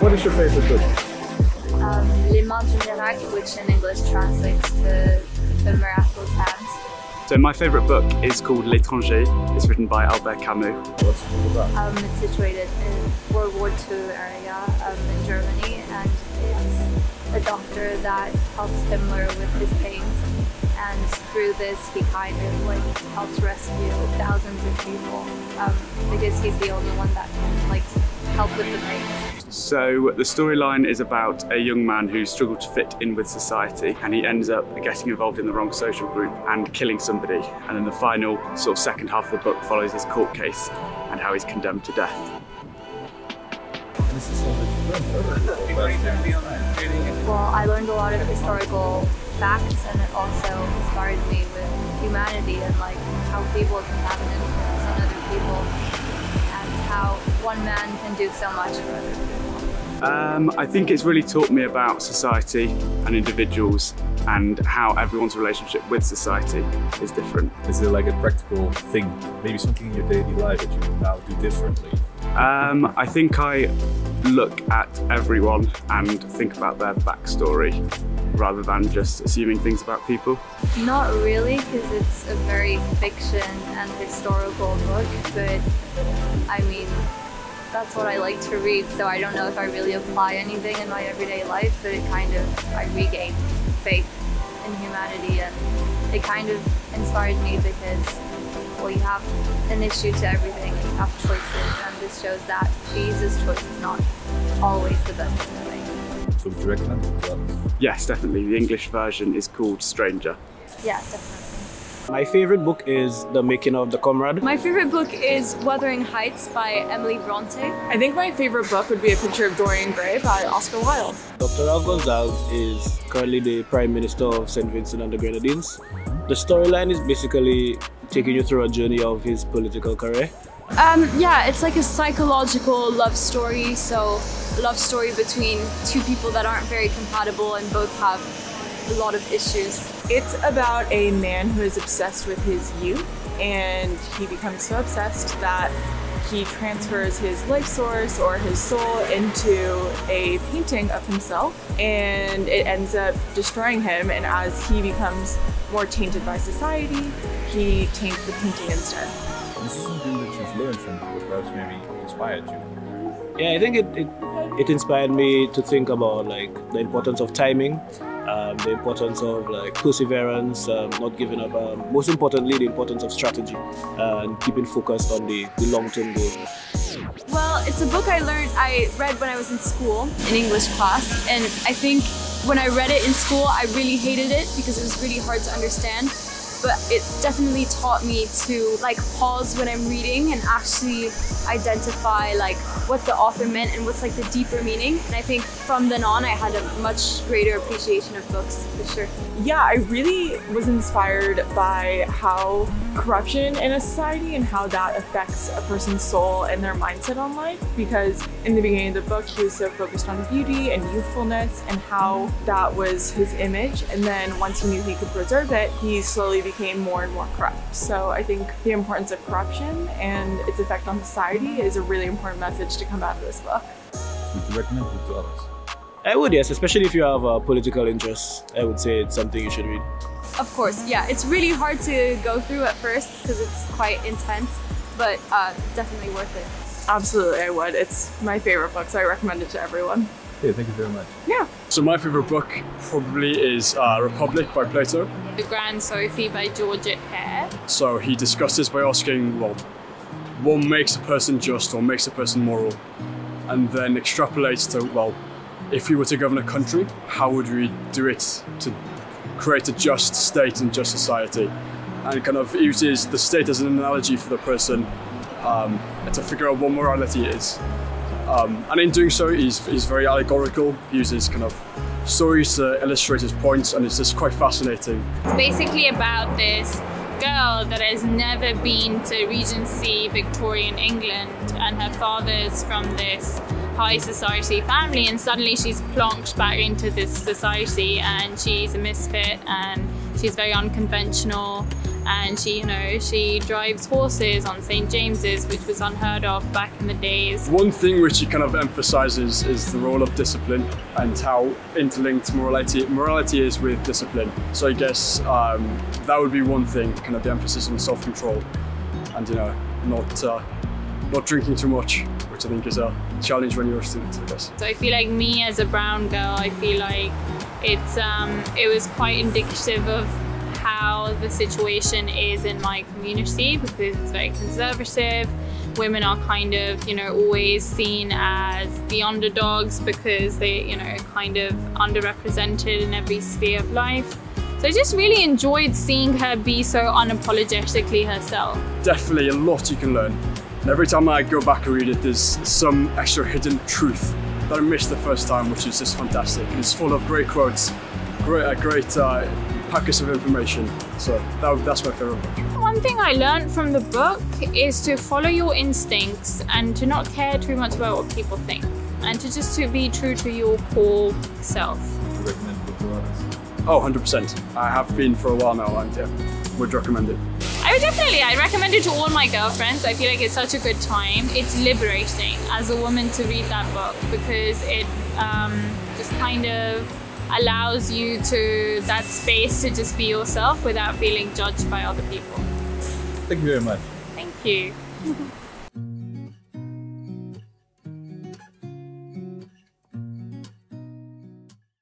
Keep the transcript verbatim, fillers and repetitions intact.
What is your favorite book? Um, Les Mains du Miracle, which in English translates to The Miraculous Hands. So my favorite book is called L'Étranger. It's written by Albert Camus. What's it about? Um, it's situated in World War Two area um, in Germany, and it's a doctor that helps Himmler with his pains. And through this, he kind of like helps rescue thousands of people um, because he's the only one that can like help with the pain. So the storyline is about a young man who struggled to fit in with society, and he ends up getting involved in the wrong social group and killing somebody. And then the final sort of second half of the book follows his court case and how he's condemned to death. This is all the well, I learned a lot of historical facts, and it also inspired me with humanity and like how people can have an influence on other people and how one man can do so much for other people. Um, I think it's really taught me about society and individuals and how everyone's relationship with society is different. Is there like a practical thing, maybe something in your daily life that you would now do differently? Um, I think I look at everyone and think about their backstory, rather than just assuming things about people? Not really, because it's a very fiction and historical book, but I mean, that's what I like to read, so I don't know if I really apply anything in my everyday life, but it kind of, I regained faith in humanity, and it kind of inspired me because, well, you have an issue to everything, and you have choices, and this shows that Jesus' choice is not always the best thing. So would you recommend it? Yes, definitely. The English version is called Stranger. Yeah, definitely. My favorite book is The Making of the Comrade. My favorite book is Wuthering Heights by Emily Brontë. I think my favorite book would be A Picture of Dorian Gray by Oscar Wilde. Doctor Ralph Gonsalves is currently the Prime Minister of Saint Vincent and the Grenadines. The storyline is basically taking you through a journey of his political career. Um, yeah, it's like a psychological love story, so a love story between two people that aren't very compatible and both have a lot of issues. It's about a man who is obsessed with his youth, and he becomes so obsessed that he transfers his life source or his soul into a painting of himself, and it ends up destroying him, and as he becomes more tainted by society, he taints the painting instead. This is something that you've learned from what perhaps maybe inspired you. Yeah, I think it, it, it inspired me to think about like the importance of timing, um, the importance of like perseverance, um, not giving up, um, most importantly the importance of strategy uh, and keeping focused on the, the long-term goal. Well, it's a book I learned, I read when I was in school, in English class, and I think when I read it in school I really hated it because it was really hard to understand. But it definitely taught me to like pause when I'm reading and actually identify like what the author meant and what's like the deeper meaning. And I think from then on I had a much greater appreciation of books, for sure. Yeah, I really was inspired by how corruption in a society and how that affects a person's soul and their mindset on life, because in the beginning of the book he was so focused on beauty and youthfulness and how that was his image, and then once he knew he could preserve it, he slowly became became more and more corrupt. So I think the importance of corruption and its effect on society is a really important message to come out of this book. Would you recommend it to others? I would, yes, especially if you have a political interest. I would say it's something you should read. Of course, yeah. It's really hard to go through at first because it's quite intense, but uh, definitely worth it. Absolutely, I would. It's my favorite book, so I recommend it to everyone. Yeah, thank you very much. Yeah. So my favorite book probably is uh, Republic by Plato. The Grand Sophy by Georgette Heyer. So he discusses by asking, well, what makes a person just or makes a person moral? And then extrapolates to, well, if we were to govern a country, how would we do it to create a just state and just society? And kind of uses the state as an analogy for the person um, to figure out what morality is. Um, and in doing so, he's, he's very allegorical. He uses kind of stories to illustrate his points, and it's just quite fascinating. It's basically about this girl that has never been to Regency Victorian England, and her father's from this high society family, and suddenly she's plonked back into this society, and she's a misfit, and she's very unconventional, and she, you know, she drives horses on Saint James's, which was unheard of back in the days. One thing which she kind of emphasizes is the role of discipline and how interlinked morality morality is with discipline. So I guess um, that would be one thing, kind of the emphasis on self-control and, you know, not uh, not drinking too much, which I think is a challenge when you're a student, I guess. So I feel like me as a brown girl, I feel like it's um, it was quite indicative of how the situation is in my community, because it's very conservative. Women are kind of, you know, always seen as the underdogs because they, you know, kind of underrepresented in every sphere of life. So I just really enjoyed seeing her be so unapologetically herself. Definitely a lot you can learn. Every time I go back and read it, there's some extra hidden truth that I missed the first time, which is just fantastic. It's full of great quotes, great, uh, great uh, packets of information. So that, that's my favorite book. One thing I learned from the book is to follow your instincts and to not care too much about what people think, and to just to be true to your core self. Do you recommend the book to others? Oh, one hundred percent. I have been for a while now, and yeah, would recommend it. I would definitely, I'd recommend it to all my girlfriends. I feel like it's such a good time. It's liberating as a woman to read that book, because it um, just kind of allows you to that space to just be yourself without feeling judged by other people. Thank you very much. Thank you.